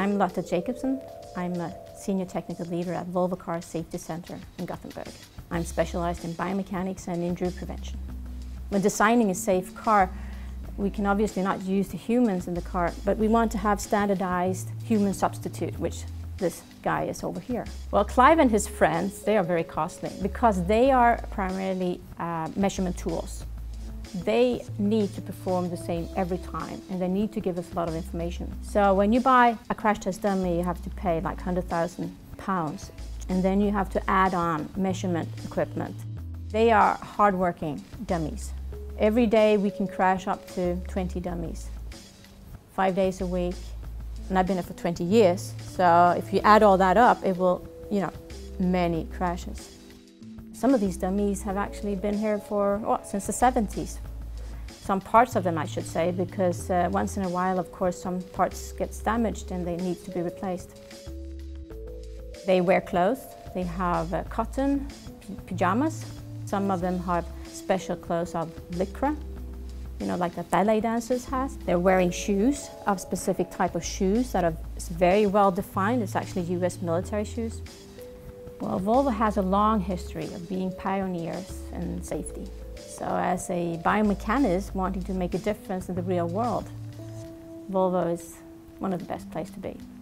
I'm Lotta Jacobsson. I'm a Senior Technical Leader at Volvo Car Safety Center in Gothenburg. I'm specialized in biomechanics and injury prevention. When designing a safe car, we can obviously not use the humans in the car, but we want to have standardized human substitute, which this guy is over here. Well, Clive and his friends, they are very costly because they are primarily measurement tools. They need to perform the same every time, and they need to give us a lot of information. So when you buy a crash test dummy, you have to pay like £100,000, and then you have to add on measurement equipment. They are hardworking dummies. Every day we can crash up to 20 dummies, 5 days a week. And I've been here for 20 years, so if you add all that up, it will, many crashes. Some of these dummies have actually been here for, since the 70s. Some parts of them, I should say, because once in a while, of course, some parts get damaged and they need to be replaced. They wear clothes. They have cotton pajamas. Some of them have special clothes of lycra, like the ballet dancers has. They're wearing shoes, a specific type of shoes that are very well defined. It's actually US military shoes. Well, Volvo has a long history of being pioneers in safety. So as a biomechanist wanting to make a difference in the real world, Volvo is one of the best places to be.